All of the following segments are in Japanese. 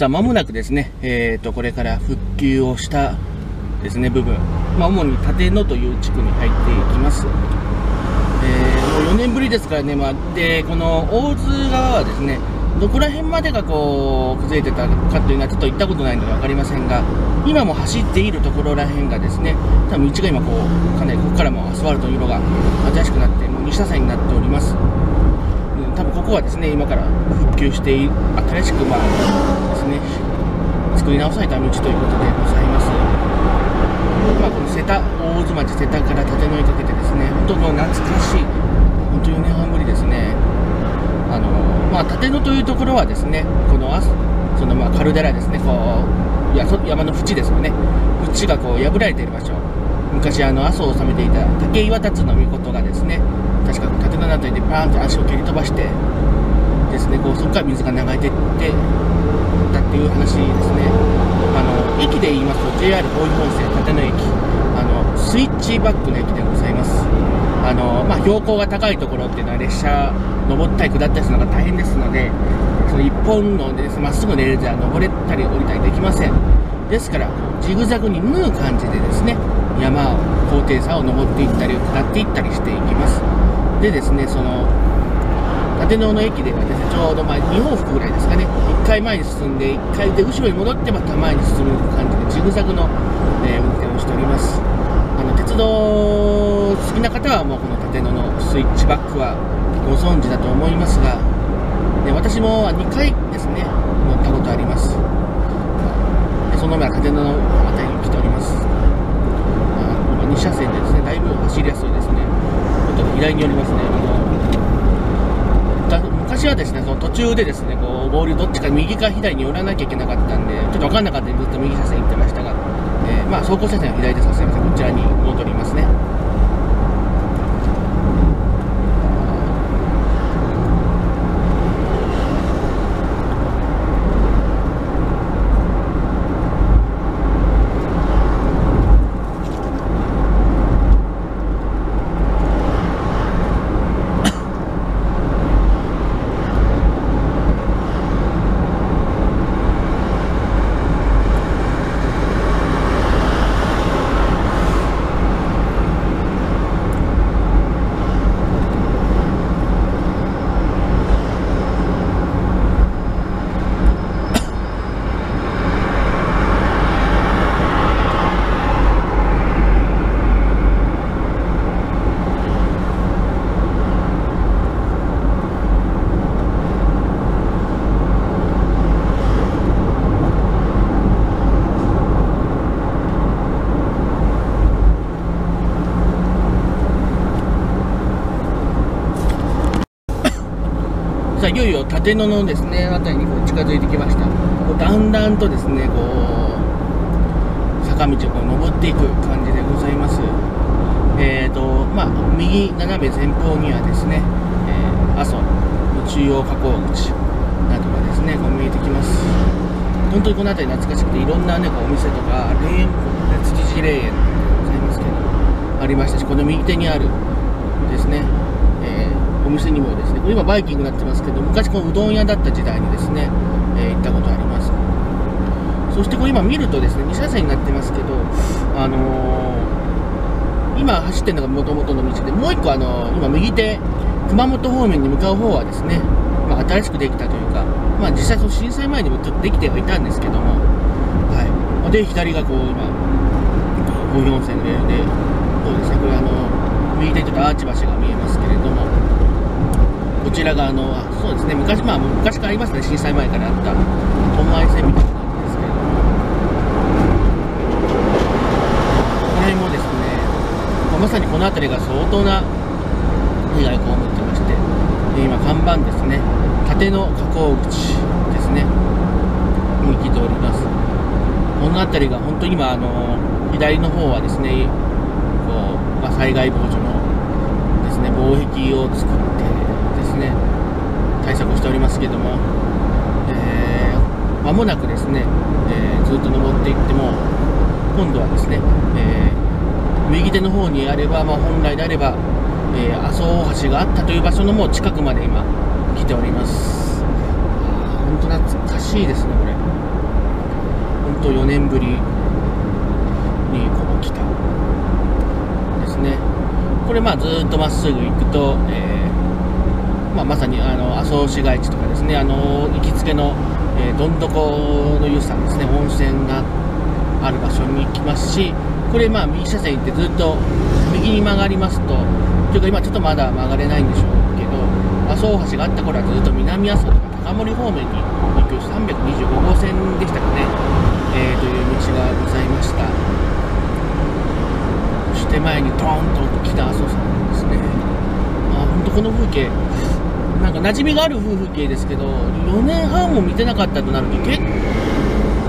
さあ、まもなくですね、これから復旧をしたですね、部分、まあ、主に立野という地区に入っていきます。もう4年ぶりですからね、まあ、で、この大津側はですね、どこら辺までがこう崩れてたかというのはちょっと行ったことないので分かりませんが、今も走っているところら辺がですね、多分道が今こう、かなりここからもアスファルトの色が新しくなって、もう2車線になっております。多分ここはですね、今から復旧して、新しくまあですね、作り直された道ということでございます。今この瀬田、大津町瀬田から立野にかけてですね、本当の懐かしい、本当4年半ぶりですね。まあ、立野というところはですね、このそのまあカルデラですね、こう山の縁ですよね、縁がこう破られている場所、昔阿蘇を治めていた武岩辰の御事がですね、確か立野の辺りでパーンと足を蹴り飛ばしてですね、こうそこから水が流れていってだっていう話ですね。駅で言いますと JR 大井本線立野駅、スイッチバックの駅でございます。まあ、標高が高いところっていうのは列車登ったり下ったりするのが大変ですので、その一本のですね、まっすぐレールでは登れたり降りたりできません。ですからジグザグに縫う感じでですね、山を高低差を登っていったり下っていったりしていきます。でですね、その立野の駅ではですね、ちょうどまあ2往復ぐらいですかね、1回前に進んで、1回で後ろに戻って、また前に進む感じで、ジグザグの、運転をしております。鉄道好きな方は、もうこの立野のスイッチバックはご存知だと思いますが、私も2回ですね、乗ったことあります。その前は立野の辺りに来ております。今2車線でですね、だいぶ走りやすいですね。ちょっと依頼によりますね。昔はですね、その途中でですね、こうボールどっちか右か左に寄らなきゃいけなかったんで、ちょっと分かんなかったんで、ずっと右車線行ってましたが、まあ、走行車線は左でさせまして、こちらに戻りますね。いよいよ立野のですね辺りにこう近づいてきました。こうだんだんとですね、こう坂道をこう登っていく感じでございます。まあ、右斜め前方にはですね、阿蘇の中央河口口などがですね、こう見えてきます。本当にこの辺り懐かしくて、いろんなね、こうお店とか霊園、築地霊園ございますけどありましたし、この右手にあるですね、お店にもですね、今バイキングになってますけど、昔このうどん屋だった時代にですね、行ったことあります。そしてこう今見るとですね、2車線になってますけど、今走ってるのがもともとの道で、もう一個今右手熊本方面に向かう方はですね、まあ、新しくできたというか、まあ、実際その震災前にもちょっとできてはいたんですけども、はい、で左がこう今大井温泉のレールで、そうですね、これ右手ちょっとアーチ橋が見えますけれども、こちらがそうですね、昔、まあ、昔からありますね、震災前からあった本愛線みたいな感じですけれども、この辺もですね、まさにこの辺りが相当な被害を被ってまして、で今、看板ですね、立野河口口ですね、に来ております。この辺りが本当に今、左の方はですね、こうまあ、災害防除のですね、防壁を作って、対策しておりますけれども、間もなくですね、ずっと登っていっても、今度はですね、右手の方にあれば、まあ、本来であれば、阿蘇大橋があったという場所のもう近くまで今、来ております。本当懐かしいですね、これ。んと4年ぶりにここ来たですね。これまあずっとまっすぐ行くと、まさに阿蘇市街地とかですね、行きつけの、どんどこの湯さんですね、温泉がある場所に行きますし、これまあ右車線行ってずっと右に曲がりますと、というか今ちょっとまだ曲がれないんでしょうけど、阿蘇大橋があった頃はずっと南阿蘇とか高森方面に行く325号線でしたかね、という道がございました。そして前にドーンと来た阿蘇山ですね。まあ本当この風景なんか馴染みがある風景ですけど、4年半も見てなかったとなると結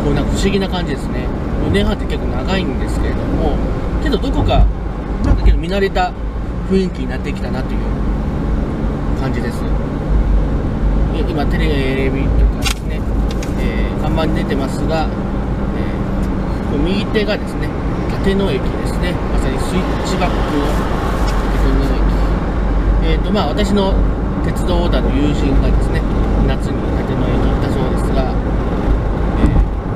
構なんか不思議な感じですね。4年半って結構長いんですけれども、けどどこかなんか見慣れた雰囲気になってきたなという感じです。今テレビとかですね、看板に出てますが、右手がですね立野駅ですね、まさにスイッチバックの立野駅、まあ私の鉄道オーダーの友人がですね夏に立野駅に行ったそうですが、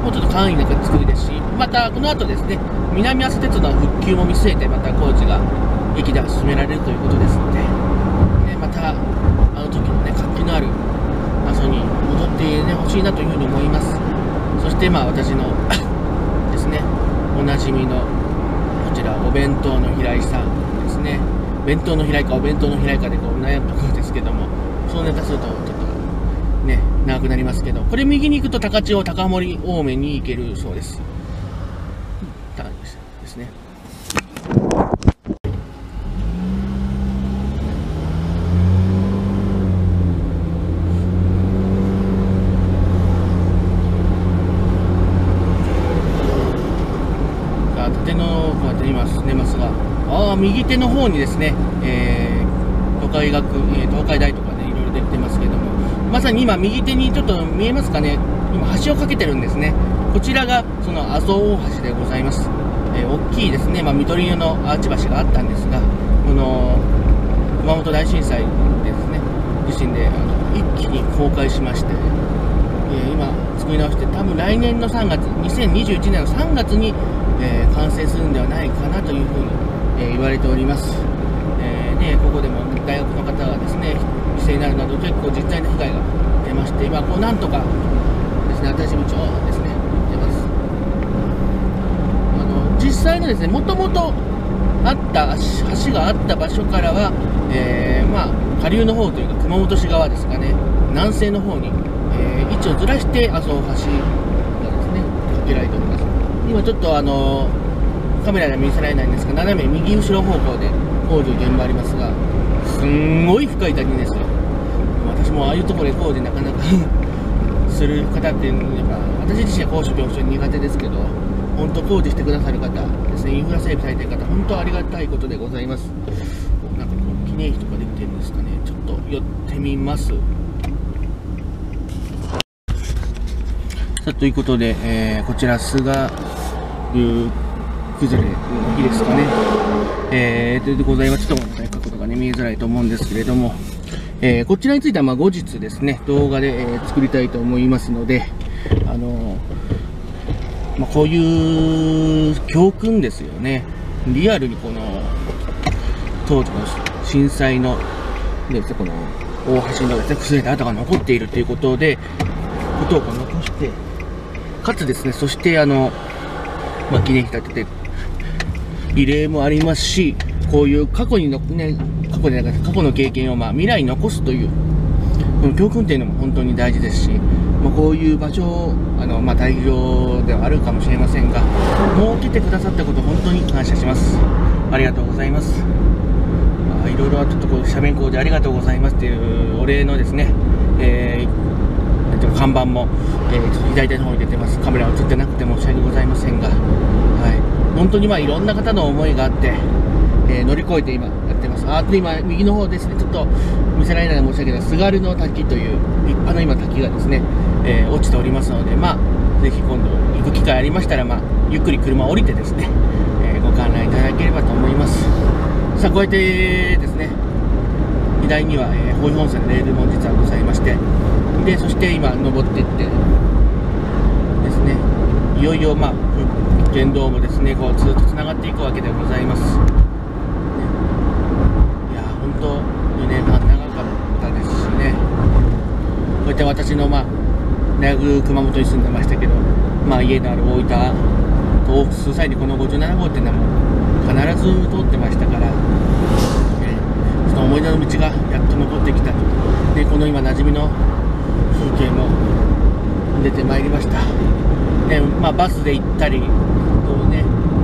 もうちょっと簡易な作りですし、またこの後ですね南阿蘇鉄道の復旧も見据えてまた工事が駅では進められるということですので、またあの時のね活気のある阿蘇に戻ってほしいなというふうに思います。そしてまあ私のですねおなじみのこちらお弁当の平井さんですね、弁当の平井かお弁当の平井かでこう悩むところですけども、そのネタするとちょっとね長くなりますけど、これ右に行くと高千穂高森方面に行けるそうですですね。右手の方にですね、東海大とかねいろいろ出てますけども、まさに今右手にちょっと見えますかね、今橋を架けてるんですね。こちらがその阿蘇大橋でございます。大きいですね、緑色のアーチ橋があったんですが、この熊本大震災でですね地震で一気に崩壊しまして、今作り直して多分来年の3月2021年の3月に、完成するんではないかなというふうに言われております。ここでも大学の方がですね犠牲になるなど結構実際の被害が出まして、今こうなんとかですね新しい道をですね出ます。実際のですねもともとあった橋があった場所からは、下流の方というか熊本市側ですかね、南西の方に、位置をずらして阿蘇大橋がですね架けられております。今ちょっとカメラでは見せられないんですが、斜め右後ろ方向で工事現場ありますが、すんごい深い谷ですよ。私もああいうところで工事なかなかする方っていうのは、私自身は高所恐怖症苦手ですけど、本当工事してくださる方ですね、インフラ整備されてる方、本当ありがたいことでございます。なんかこう記念碑とかできてるんですかね、ちょっと寄ってみます。さあということで、こちら菅流崩れの日ですかね、ということでございます。ちょっとごめんなさい、角度がね見えづらいと思うんですけれども、こちらについてはまあ後日ですね動画で、作りたいと思いますので、こういう教訓ですよね。リアルにこの当時の震災のですねこの大橋のですね崩れた跡が残っているということでことを残して、かつですねそして記念碑立ててリレーもありますし、こういう過去にの、ね、過去の経験を未来に残すというこの教訓というのも本当に大事ですし、こういう場所を大量ではあるかもしれませんが設けてくださったこと本当に感謝します。ありがとうございます。いろいろちょっとこう斜面工事ありがとうございますというお礼のですね、看板も、左手の方に出てます。カメラ映ってなくて申し訳ございませんが、本当にいろんな方の思いがあって、乗り越えて今やってます。あと今右の方ですねちょっと見せられないので申し訳ない、すがるの滝という立派な今滝がですね、落ちておりますので、ぜひ今度行く機会ありましたら、ゆっくり車を降りてですね、ご観覧いただければと思います。さあこうやってですね荷台には保温車のレールも実はございまして、そして今登っていってですねいよいよまあ電動もですねこうずっとつながっていくわけでございます。いや本当2年半長かったですしね。こうやって私のまあ大学熊本に住んでましたけど、まあ家のある大分と往復する際にこの57号っていうのも必ず通ってましたから、その思い出の道がやっと残ってきたで、この今馴染みの風景も出てまいりました。で、まあ、バスで行ったり、ね、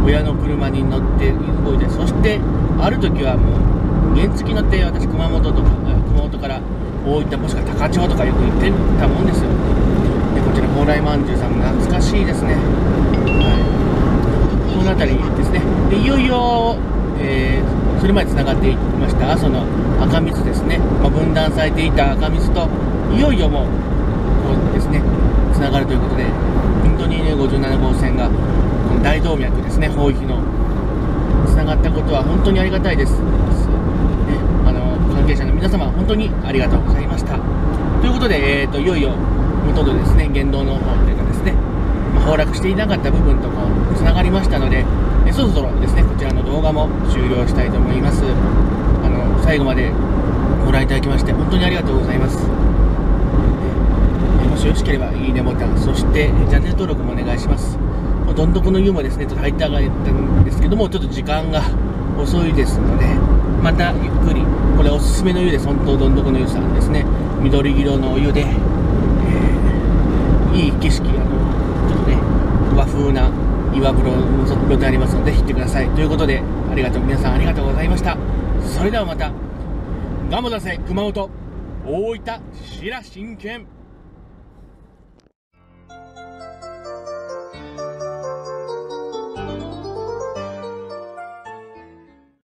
親の車に乗って動いたり、そしてある時はもう原付乗って私熊本とか熊本から大分もしくは高千穂とかよく行ってたもんですよ。でこちら蓬莱まんじゅうさん懐かしいですね。はい、この辺りですね。でいよいよ、それまでつながっていました阿蘇の赤水ですね、まあ、分断されていた赤水といよいよもうこうですねつながるということで、本当に、ね、57号線がこの大動脈ですね豊肥のつながったことは本当にありがたいです、ね、関係者の皆様本当にありがとうございましたということで、いよいよ元々ですね言動の方というかですね、まあ、崩落していなかった部分とこうつながりましたので、そろそろですねこちらの動画も終了したいと思います。最後までご覧いただきまして本当にありがとうございます。もしよろしければいいねボタン、そしてチャンネル登録もお願いします。どんどこの湯もですねちょっと入ったがったんですけども、ちょっと時間が遅いですので、またゆっくりこれおすすめの湯です。本当どんどこの湯さんですね緑色のお湯で、いい景色ちょっとね和風な岩風呂もそこでありますので行ってくださいということで、ありがとう皆さんありがとうございました。それではまたガモだぜ熊本大分シラ真剣。